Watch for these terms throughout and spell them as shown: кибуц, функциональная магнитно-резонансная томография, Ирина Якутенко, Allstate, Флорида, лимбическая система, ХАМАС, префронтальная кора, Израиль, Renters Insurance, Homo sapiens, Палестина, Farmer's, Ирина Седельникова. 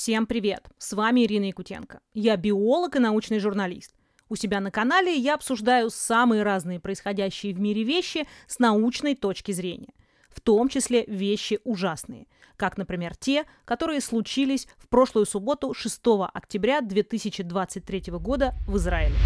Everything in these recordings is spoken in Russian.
Всем привет! С вами Ирина Якутенко. Я биолог и научный журналист. У себя на канале я обсуждаю самые разные происходящие в мире вещи с научной точки зрения. В том числе вещи ужасные. Как, например, те, которые случились в прошлую субботу 6 октября 2023 года в Израиле.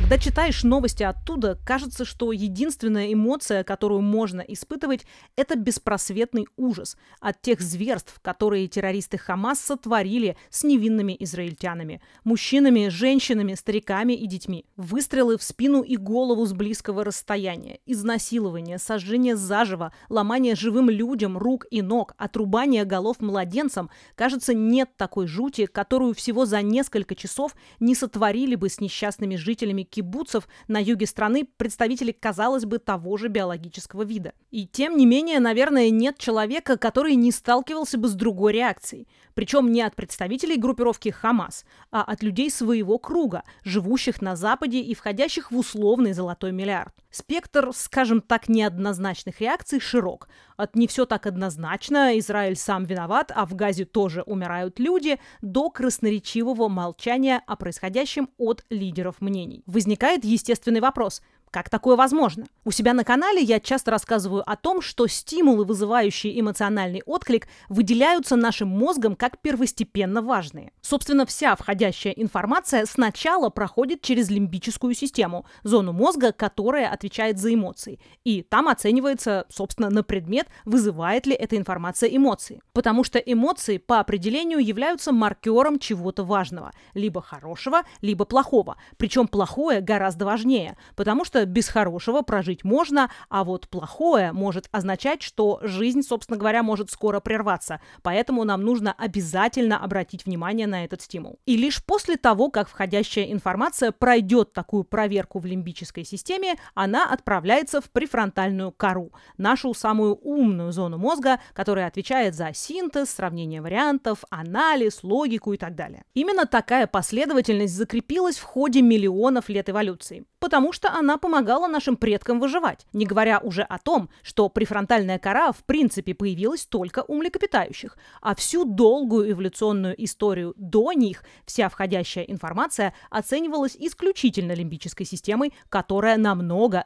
Когда читаешь новости оттуда, кажется, что единственная эмоция, которую можно испытывать, это беспросветный ужас от тех зверств, которые террористы ХАМАС сотворили с невинными израильтянами, мужчинами, женщинами, стариками и детьми. Выстрелы в спину и голову с близкого расстояния, изнасилование, сожжение заживо, ломание живым людям рук и ног, отрубание голов младенцам. Кажется, нет такой жути, которую всего за несколько часов не сотворили бы с несчастными жителями кибуцев на юге страны представители, казалось бы, того же биологического вида. И тем не менее, наверное, нет человека, который не сталкивался бы с другой реакцией. Причем не от представителей группировки ХАМАС, а от людей своего круга, живущих на Западе и входящих в условный золотой миллиард. Спектр, скажем так, неоднозначных реакций широк. От «не все так однозначно», «Израиль сам виноват», «а в Газе тоже умирают люди», до красноречивого молчания о происходящем от лидеров мнений. Возникает естественный вопрос – как такое возможно? У себя на канале я часто рассказываю о том, что стимулы, вызывающие эмоциональный отклик, выделяются нашим мозгом как первостепенно важные. Собственно, вся входящая информация сначала проходит через лимбическую систему, зону мозга, которая отвечает за эмоции. И там оценивается, собственно, на предмет, вызывает ли эта информация эмоции. Потому что эмоции по определению являются маркером чего-то важного. Либо хорошего, либо плохого. Причем плохое гораздо важнее, потому что без хорошего прожить можно, а вот плохое может означать, что жизнь, собственно говоря, может скоро прерваться. Поэтому нам нужно обязательно обратить внимание на этот стимул. И лишь после того, как входящая информация пройдет такую проверку в лимбической системе, она отправляется в префронтальную кору, нашу самую умную зону мозга, которая отвечает за синтез, сравнение вариантов, анализ, логику и так далее. Именно такая последовательность закрепилась в ходе миллионов лет эволюции, потому что она помогала нашим предкам выживать, не говоря уже о том, что префронтальная кора в принципе появилась только у млекопитающих, а всю долгую эволюционную историю до них вся входящая информация оценивалась исключительно лимбической системой, которая намного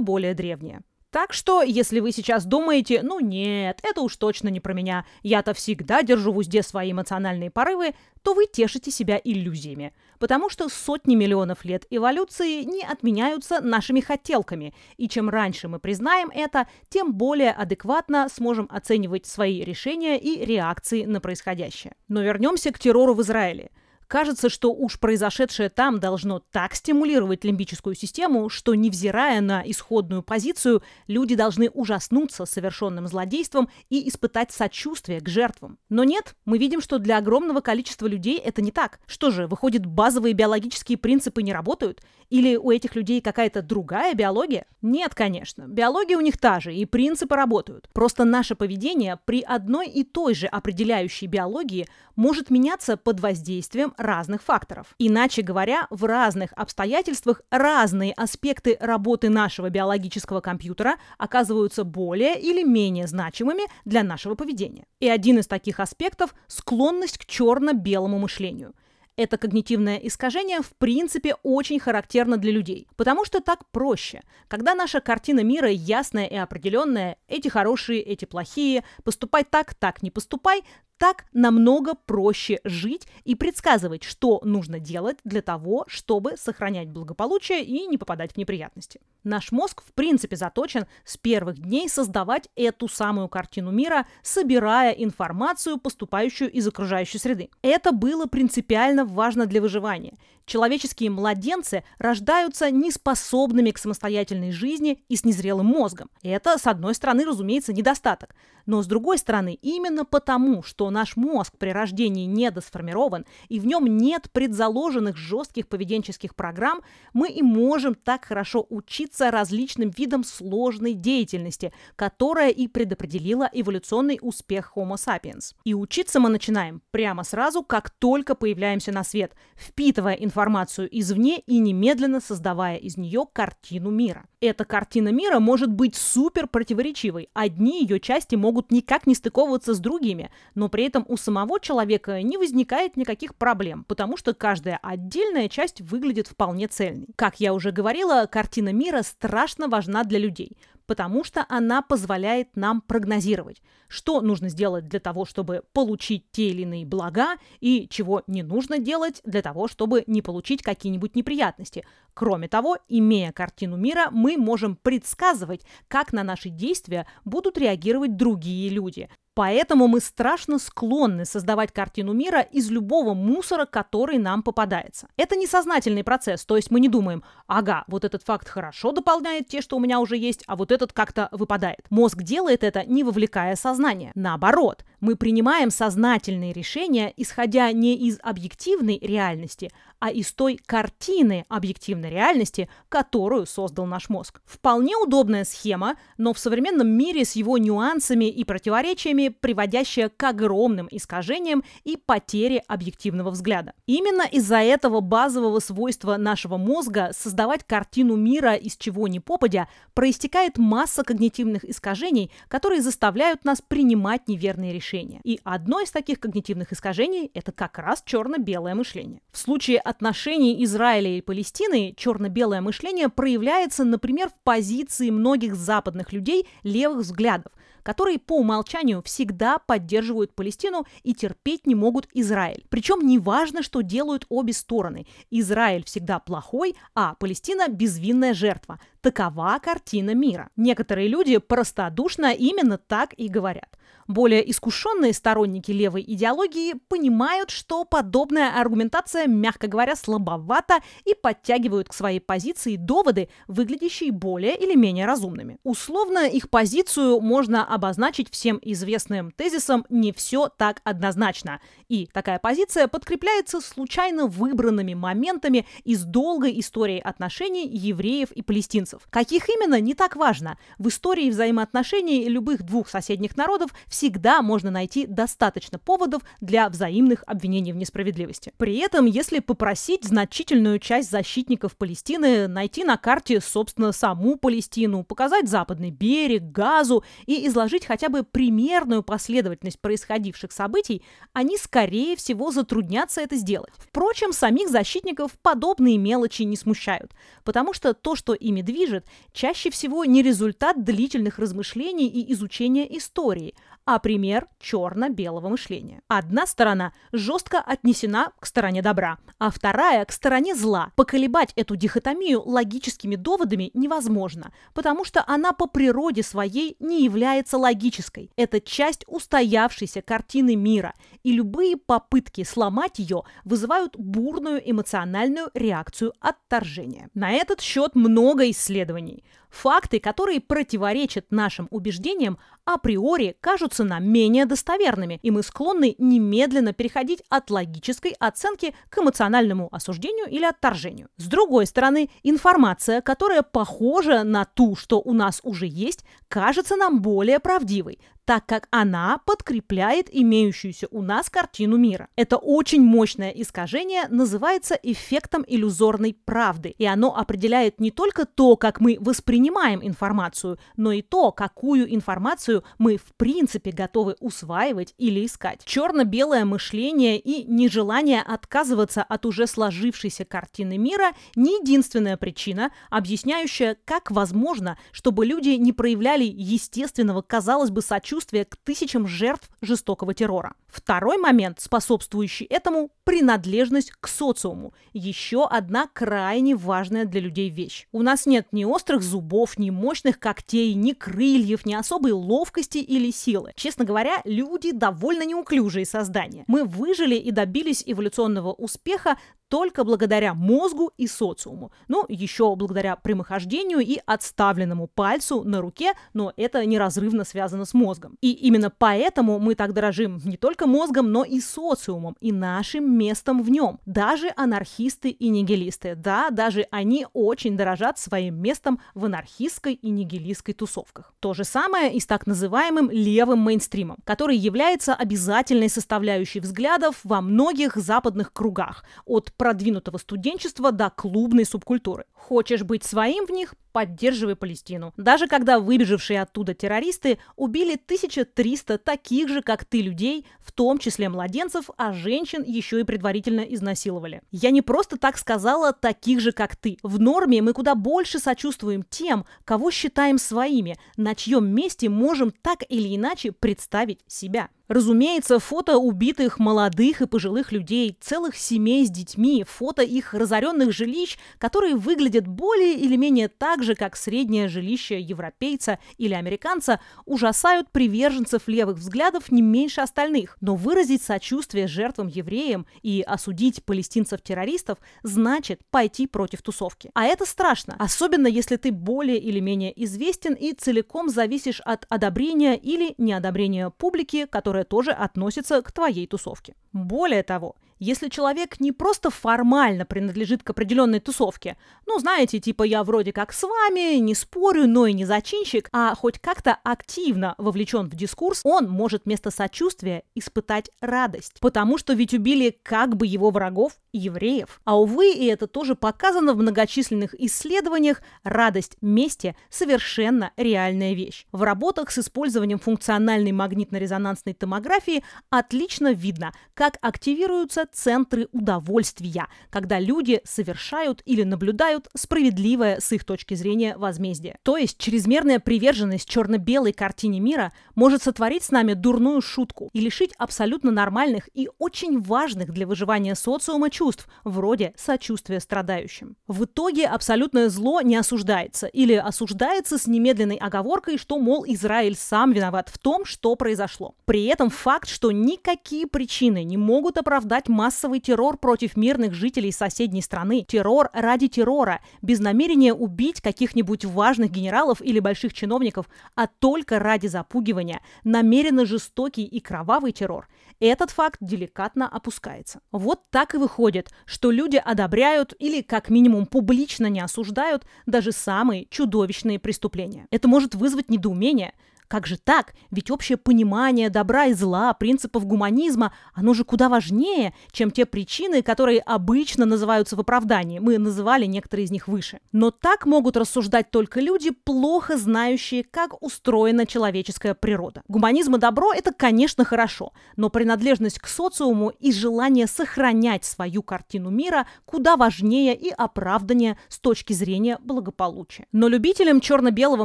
более древняя. Так что, если вы сейчас думаете, ну нет, это уж точно не про меня, я-то всегда держу в узде свои эмоциональные порывы, то вы тешите себя иллюзиями. Потому что сотни миллионов лет эволюции не отменяются нашими хотелками, и чем раньше мы признаем это, тем более адекватно сможем оценивать свои решения и реакции на происходящее. Но вернемся к террору в Израиле. Кажется, что уж произошедшее там должно так стимулировать лимбическую систему, что, невзирая на исходную позицию, люди должны ужаснуться совершенным злодейством и испытать сочувствие к жертвам. Но нет, мы видим, что для огромного количества людей это не так. Что же, выходит, базовые биологические принципы не работают? Или у этих людей какая-то другая биология? Нет, конечно, биология у них та же, и принципы работают. Просто наше поведение при одной и той же определяющей биологии может меняться под воздействием разных факторов. Иначе говоря, в разных обстоятельствах разные аспекты работы нашего биологического компьютера оказываются более или менее значимыми для нашего поведения. И один из таких аспектов – склонность к черно-белому мышлению. Это когнитивное искажение в принципе очень характерно для людей, потому что так проще. Когда наша картина мира ясная и определенная, эти хорошие, эти плохие, поступай так не поступай, так намного проще жить и предсказывать, что нужно делать для того, чтобы сохранять благополучие и не попадать в неприятности. Наш мозг, в принципе, заточен с первых дней создавать эту самую картину мира, собирая информацию, поступающую из окружающей среды. Это было принципиально важно для выживания. Человеческие младенцы рождаются неспособными к самостоятельной жизни и с незрелым мозгом. Это, с одной стороны, разумеется, недостаток. Но, с другой стороны, именно потому, что что наш мозг при рождении недосформирован и в нем нет предзаложенных жестких поведенческих программ, мы и можем так хорошо учиться различным видам сложной деятельности, которая и предопределила эволюционный успех Homo sapiens. И учиться мы начинаем прямо сразу, как только появляемся на свет, впитывая информацию извне и немедленно создавая из нее картину мира. Эта картина мира может быть супер противоречивой. Одни ее части могут никак не стыковываться с другими, но при этом у самого человека не возникает никаких проблем, потому что каждая отдельная часть выглядит вполне цельной. Как я уже говорила, картина мира страшно важна для людей, потому что она позволяет нам прогнозировать, что нужно сделать для того, чтобы получить те или иные блага, и чего не нужно делать для того, чтобы не получить какие-нибудь неприятности. Кроме того, имея картину мира, мы можем предсказывать, как на наши действия будут реагировать другие люди. Поэтому мы страшно склонны создавать картину мира из любого мусора, который нам попадается. Это несознательный процесс, то есть мы не думаем: ага, вот этот факт хорошо дополняет те, что у меня уже есть, а вот этот как-то выпадает. Мозг делает это, не вовлекая сознание. Наоборот, мы принимаем сознательные решения, исходя не из объективной реальности, а из той картины объективной реальности, которую создал наш мозг. Вполне удобная схема, но в современном мире с его нюансами и противоречиями, приводящая к огромным искажениям и потере объективного взгляда. Именно из-за этого базового свойства нашего мозга создавать картину мира из чего ни попадя проистекает масса когнитивных искажений, которые заставляют нас принимать неверные решения. И одно из таких когнитивных искажений – это как раз черно-белое мышление. В случае отношений Израиля и Палестины черно-белое мышление проявляется, например, в позиции многих западных людей левых взглядов, которые по умолчанию всегда поддерживают Палестину и терпеть не могут Израиль. Причем неважно, что делают обе стороны. Израиль всегда плохой, а Палестина безвинная жертва. Такова картина мира. Некоторые люди простодушно именно так и говорят. Более искушенные сторонники левой идеологии понимают, что подобная аргументация, мягко говоря, слабовата, и подтягивают к своей позиции доводы, выглядящие более или менее разумными. Условно их позицию можно обозначить всем известным тезисом «не все так однозначно». И такая позиция подкрепляется случайно выбранными моментами из долгой истории отношений евреев и палестинцев. Каких именно, не так важно. В истории взаимоотношений любых двух соседних народов всегда можно найти достаточно поводов для взаимных обвинений в несправедливости. При этом, если попросить значительную часть защитников Палестины найти на карте, собственно, саму Палестину, показать Западный берег, Газу и изложить хотя бы примерную последовательность происходивших событий, они, скорее всего, затруднятся это сделать. Впрочем, самих защитников подобные мелочи не смущают, потому что то, что ими движет, чаще всего не результат длительных размышлений и изучения истории, а пример черно-белого мышления. Одна сторона жестко отнесена к стороне добра, а вторая к стороне зла. Поколебать эту дихотомию логическими доводами невозможно, потому что она по природе своей не является логической. Это часть устоявшейся картины мира, и любые попытки сломать ее вызывают бурную эмоциональную реакцию отторжения. На этот счет много исследований. Факты, которые противоречат нашим убеждениям, априори кажутся нам менее достоверными, и мы склонны немедленно переходить от логической оценки к эмоциональному осуждению или отторжению. С другой стороны, информация, которая похожа на ту, что у нас уже есть, кажется нам более правдивой, так как она подкрепляет имеющуюся у нас картину мира. Это очень мощное искажение называется эффектом иллюзорной правды, и оно определяет не только то, как мы воспринимаем информацию, но и то, какую информацию мы в принципе готовы усваивать или искать. Черно-белое мышление и нежелание отказываться от уже сложившейся картины мира не единственная причина, объясняющая, как возможно, чтобы люди не проявляли естественного, казалось бы, сочувствия к тысячам жертв жестокого террора. Второй момент, способствующий этому – принадлежность к социуму. Еще одна крайне важная для людей вещь. У нас нет ни острых зубов, ни мощных когтей, ни крыльев, ни особой ловкости или силы. Честно говоря, люди довольно неуклюжие создания. Мы выжили и добились эволюционного успеха только благодаря мозгу и социуму. Ну, еще благодаря прямохождению и отставленному пальцу на руке, но это неразрывно связано с мозгом. И именно поэтому мы так дорожим не только только мозгом, но и социумом, и нашим местом в нем. Даже анархисты и нигилисты. Да, даже они очень дорожат своим местом в анархистской и нигилистской тусовках. То же самое и с так называемым левым мейнстримом, который является обязательной составляющей взглядов во многих западных кругах, от продвинутого студенчества до клубной субкультуры. Хочешь быть своим в них – поддерживай Палестину. Даже когда выбежавшие оттуда террористы убили 1300 таких же, как ты, людей, в том числе младенцев, а женщин еще и предварительно изнасиловали. Я не просто так сказала «таких же, как ты». В норме мы куда больше сочувствуем тем, кого считаем своими, на чьем месте можем так или иначе представить себя. Разумеется, фото убитых молодых и пожилых людей, целых семей с детьми, фото их разоренных жилищ, которые выглядят более или менее так же, как среднее жилище европейца или американца, ужасают приверженцев левых взглядов не меньше остальных. Но выразить сочувствие жертвам евреям и осудить палестинцев-террористов значит пойти против тусовки. А это страшно, особенно если ты более или менее известен и целиком зависишь от одобрения или неодобрения публики, которая тоже относится к твоей тусовке. Более того, если человек не просто формально принадлежит к определенной тусовке, ну, знаете, типа я вроде как с вами, не спорю, но и не зачинщик, а хоть как-то активно вовлечен в дискурс, он может вместо сочувствия испытать радость. Потому что ведь убили как бы его врагов – евреев. А увы, и это тоже показано в многочисленных исследованиях, радость мести – совершенно реальная вещь. В работах с использованием функциональной магнитно-резонансной томографии отлично видно, как активируются центры удовольствия, когда люди совершают или наблюдают справедливое с их точки зрения возмездие. То есть чрезмерная приверженность черно-белой картине мира может сотворить с нами дурную шутку и лишить абсолютно нормальных и очень важных для выживания социума чувств, вроде сочувствия страдающим. В итоге абсолютное зло не осуждается или осуждается с немедленной оговоркой, что, мол, Израиль сам виноват в том, что произошло. При этом факт, что никакие причины не могут оправдать массовый террор против мирных жителей соседней страны. Террор ради террора, без намерения убить каких-нибудь важных генералов или больших чиновников, а только ради запугивания, намеренно жестокий и кровавый террор. Этот факт деликатно опускается. Вот так и выходит, что люди одобряют или как минимум публично не осуждают даже самые чудовищные преступления. Это может вызвать недоумение. Как же так? Ведь общее понимание добра и зла, принципов гуманизма, оно же куда важнее, чем те причины, которые обычно называются в оправдании. Мы называли некоторые из них выше. Но так могут рассуждать только люди, плохо знающие, как устроена человеческая природа. Гуманизм и добро – это, конечно, хорошо, но принадлежность к социуму и желание сохранять свою картину мира куда важнее и оправданнее с точки зрения благополучия. Но любителям черно-белого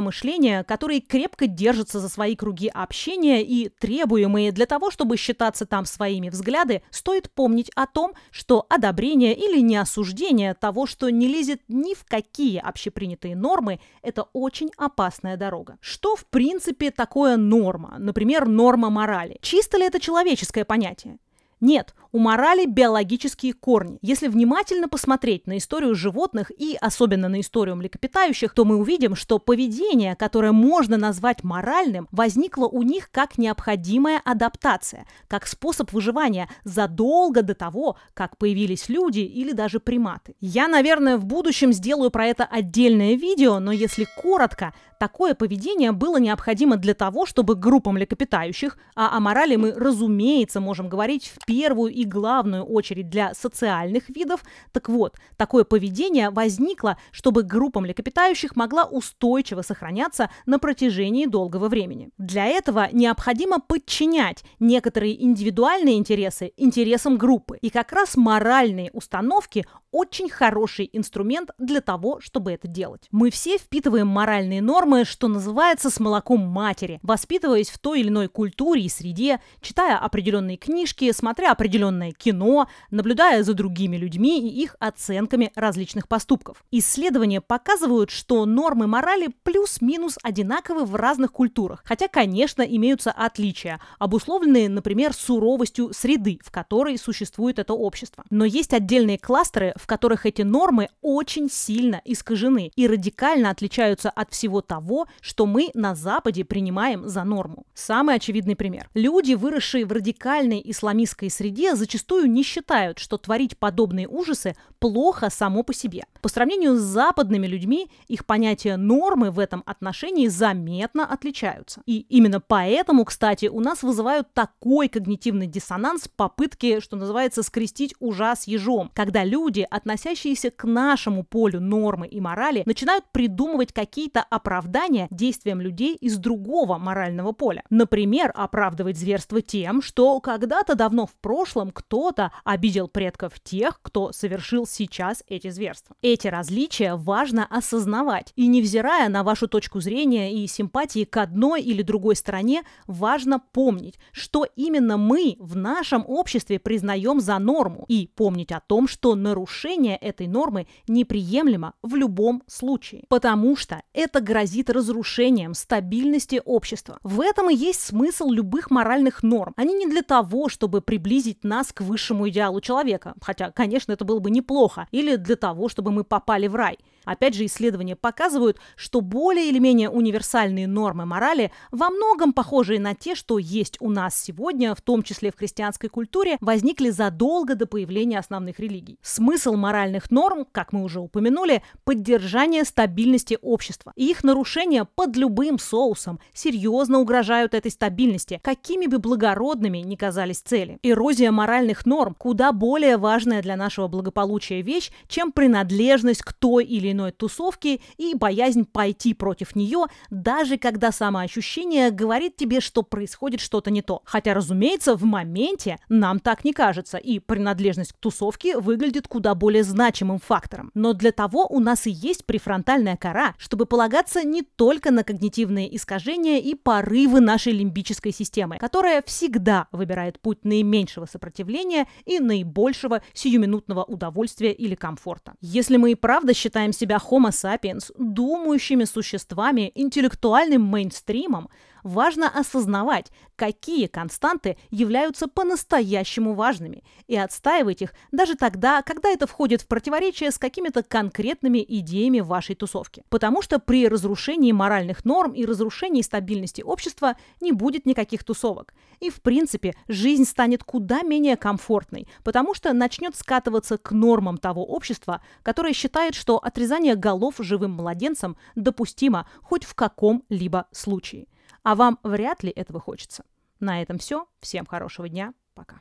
мышления, которые крепко держатся за свои круги общения и требуемые для того, чтобы считаться там своими взгляды, стоит помнить о том, что одобрение или неосуждение того, что не лезет ни в какие общепринятые нормы, это очень опасная дорога. Что, в принципе, такое норма? Например, норма морали. Чисто ли это человеческое понятие? Нет, у морали биологические корни. Если внимательно посмотреть на историю животных и особенно на историю млекопитающих, то мы увидим, что поведение, которое можно назвать моральным, возникло у них как необходимая адаптация, как способ выживания задолго до того, как появились люди или даже приматы. Я, наверное, в будущем сделаю про это отдельное видео, но если коротко, такое поведение было необходимо для того, чтобы группа млекопитающих, а о морали мы, разумеется, можем говорить в первую и главную очередь для социальных видов, так вот, такое поведение возникло, чтобы группа млекопитающих могла устойчиво сохраняться на протяжении долгого времени. Для этого необходимо подчинять некоторые индивидуальные интересы интересам группы. И как раз моральные установки – очень хороший инструмент для того, чтобы это делать. Мы все впитываем моральные нормы, что называется, с молоком матери, воспитываясь в той или иной культуре и среде, читая определенные книжки, смотря смотря определенное кино, наблюдая за другими людьми и их оценками различных поступков. Исследования показывают, что нормы морали плюс-минус одинаковы в разных культурах, хотя, конечно, имеются отличия, обусловленные, например, суровостью среды, в которой существует это общество. Но есть отдельные кластеры, в которых эти нормы очень сильно искажены и радикально отличаются от всего того, что мы на Западе принимаем за норму. Самый очевидный пример. Люди, выросшие в радикальной исламистской среде, зачастую не считают, что творить подобные ужасы плохо само по себе. По сравнению с западными людьми, их понятие нормы в этом отношении заметно отличаются. И именно поэтому, кстати, у нас вызывают такой когнитивный диссонанс попытки, что называется, скрестить ужа с ежом, когда люди, относящиеся к нашему полю нормы и морали, начинают придумывать какие-то оправдания действиям людей из другого морального поля. Например, оправдывать зверство тем, что когда-то давно в прошлом кто-то обидел предков тех, кто совершил сейчас эти зверства. Эти различия важно осознавать. И невзирая на вашу точку зрения и симпатии к одной или другой стороне, важно помнить, что именно мы в нашем обществе признаем за норму, и помнить о том, что нарушение этой нормы неприемлемо в любом случае, потому что это грозит разрушением стабильности общества. В этом и есть смысл любых моральных норм. Они не для того, чтобы приблизить нас к высшему идеалу человека, хотя, конечно, это было бы неплохо, или для того, чтобы мы попали в рай. Опять же, исследования показывают, что более или менее универсальные нормы морали во многом похожие на те, что есть у нас сегодня, в том числе в христианской культуре, возникли задолго до появления основных религий. Смысл моральных норм, как мы уже упомянули, поддержание стабильности общества. И их нарушения под любым соусом серьезно угрожают этой стабильности, какими бы благородными ни казались цели. Эрозия моральных норм куда более важная для нашего благополучия вещь, чем принадлежность к той или иной тусовки и боязнь пойти против нее, даже когда самоощущение говорит тебе, что происходит что-то не то. Хотя, разумеется, в моменте нам так не кажется, и принадлежность к тусовке выглядит куда более значимым фактором. Но для того у нас и есть префронтальная кора, чтобы полагаться не только на когнитивные искажения и порывы нашей лимбической системы, которая всегда выбирает путь наименьшего сопротивления и наибольшего сиюминутного удовольствия или комфорта. Если мы и правда считаем себя Homo sapiens, думающими существами, интеллектуальным мейнстримом, важно осознавать, какие константы являются по-настоящему важными, и отстаивать их даже тогда, когда это входит в противоречие с какими-то конкретными идеями вашей тусовки. Потому что при разрушении моральных норм и разрушении стабильности общества не будет никаких тусовок. И в принципе жизнь станет куда менее комфортной, потому что начнет скатываться к нормам того общества, которое считает, что отрезание голов живым младенцам допустимо хоть в каком-либо случае. А вам вряд ли этого хочется. На этом все. Всем хорошего дня. Пока.